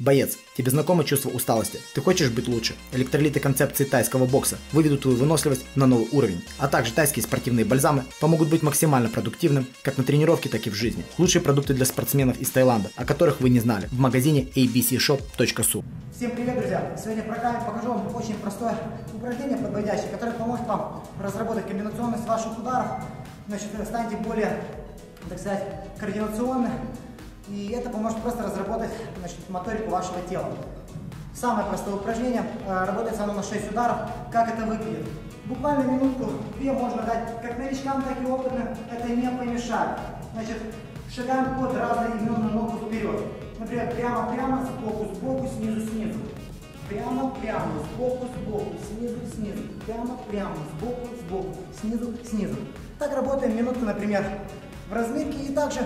Боец, тебе знакомо чувство усталости? Ты хочешь быть лучше? Электролиты концепции тайского бокса выведут твою выносливость на новый уровень, а также тайские спортивные бальзамы помогут быть максимально продуктивным, как на тренировке, так и в жизни. Лучшие продукты для спортсменов из Таиланда, о которых вы не знали, в магазине abcshop.su. Всем привет, друзья! Сегодня покажу вам очень простое упражнение подводящее, которое поможет вам разработать комбинационность ваших ударов, значит, станете более, так сказать, координационны. И это поможет просто разработать, значит, моторику вашего тела. Самое простое упражнение, работает оно на 6 ударов. Как это выглядит? Буквально минутку-две можно дать как новичкам, так и опытным, это не помешает. Значит, шагаем под разноименную ногу вперед. Например, прямо-прямо, сбоку-сбоку, снизу-снизу. Прямо-прямо, сбоку-сбоку, снизу-снизу. Прямо-прямо, сбоку-сбоку, снизу-снизу. Так работаем минутку, например, в разминке, и также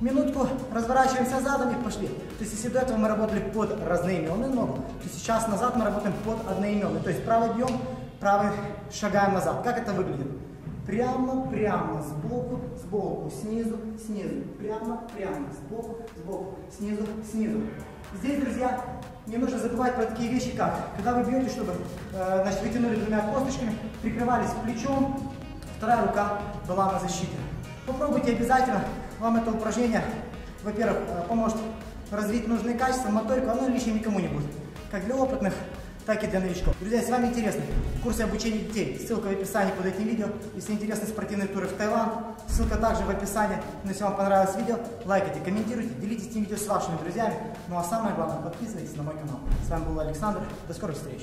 минутку разворачиваемся задом и пошли. То есть если до этого мы работали под разноименную ногу, то сейчас назад мы работаем под одноименную. То есть правый бьем, правый шагаем назад. Как это выглядит? Прямо-прямо, сбоку-сбоку, снизу-снизу. Прямо-прямо, сбоку-сбоку, снизу-снизу. Здесь, друзья, не нужно забывать про такие вещи, как когда вы бьете, чтобы вытянули двумя косточками, прикрывались плечом, вторая рука была на защите. Попробуйте обязательно. Вам это упражнение, во-первых, поможет развить нужные качества, моторику, оно лишнее никому не будет. Как для опытных, так и для новичков. Друзья, если вам интересны курсы обучения детей, ссылка в описании под этим видео. Если интересны спортивные туры в Таиланд, ссылка также в описании. Но если вам понравилось видео, лайкайте, комментируйте, делитесь этим видео с вашими друзьями. Ну а самое главное, подписывайтесь на мой канал. С вами был Александр, до скорых встреч!